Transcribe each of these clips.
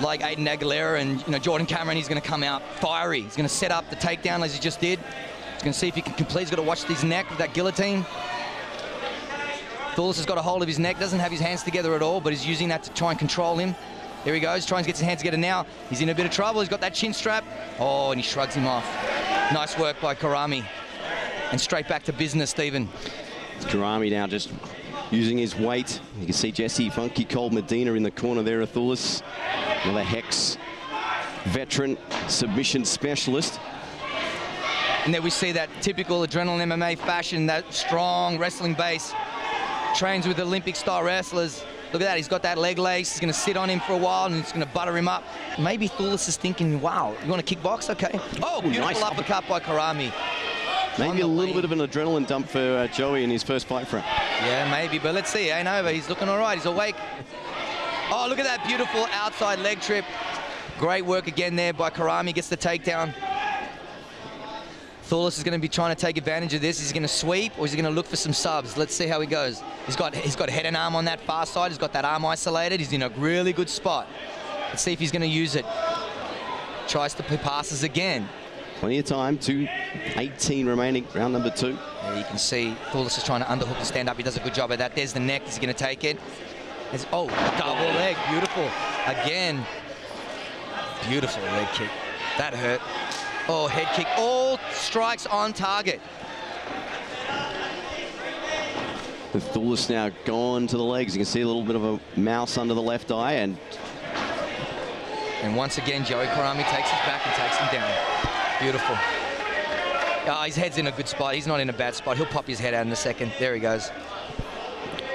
like Aiden Aguilera and Jordan Cameron, he's going to come out fiery. He's going to set up the takedown as he just did. He's going to see if he can complete. He's got to watch his neck with that guillotine. Thoullis has got a hold of his neck, doesn't have his hands together at all, but he's using that to try and control him. Here he goes, trying to get his hands together now. He's in a bit of trouble. He's got that chin strap. Oh, and he shrugs him off. Nice work by Karami. And straight back to business, Steven. It's Karami now just using his weight. You can see Jesse Funky Cole Medina in the corner there of Thoullis. Another Hex veteran submission specialist. And there we see that typical adrenaline MMA fashion, that strong wrestling base. Trains with Olympic-style wrestlers. Look at that, he's got that leg lace. He's going to sit on him for a while and it's going to butter him up. Maybe Thoullis is thinking, wow, you want to kickbox? Okay. Oh, beautiful nice uppercut by Karami. Maybe a little bit of an adrenaline dump for Joey in his first fight for him. Yeah, maybe, but let's see. It ain't over. He's looking all right. He's awake. Oh, look at that beautiful outside leg trip. Great work again there by Karami. Gets the takedown. Thoullis is going to be trying to take advantage of this. He's going to sweep or he's going to look for some subs. Let's see how he goes. He's got head and arm on that far side. He's got that arm isolated. He's in a really good spot. Let's see if he's going to use it. Tries to passes again. Plenty of time, 2:18 remaining, round number 2. There you can see Thoullis is trying to underhook the stand-up. He does a good job of that. There's the neck. Is he going to take it? There's, oh, double leg. Beautiful. Again. Beautiful leg kick. That hurt. Oh, head kick. All strikes on target. With Thoullis now gone to the legs. You can see a little bit of a mouse under the left eye. And once again, Joey Karami takes his back and takes him down. Beautiful. Oh, his head's in a good spot. He's not in a bad spot. He'll pop his head out in a second. There he goes.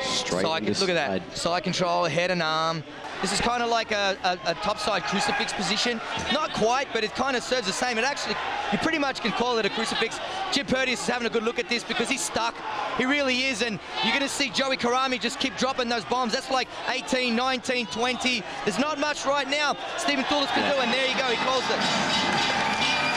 Straight look at that. Side control, head and arm. This is kind of like a topside crucifix position. Not quite, but it kind of serves the same. It actually, you pretty much can call it a crucifix. Jim Purdeus is having a good look at this because he's stuck. He really is, and you're going to see Joey Karami just keep dropping those bombs. That's like 18, 19, 20. There's not much right now. Steven Thoullis can do, and there you go, he calls it.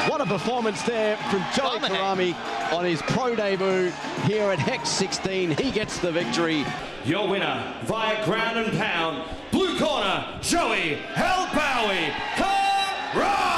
What a performance there from Joey Karami on his pro debut here at Hex 16. He gets the victory. Your winner via ground and pound, Joey El Bowy Karami!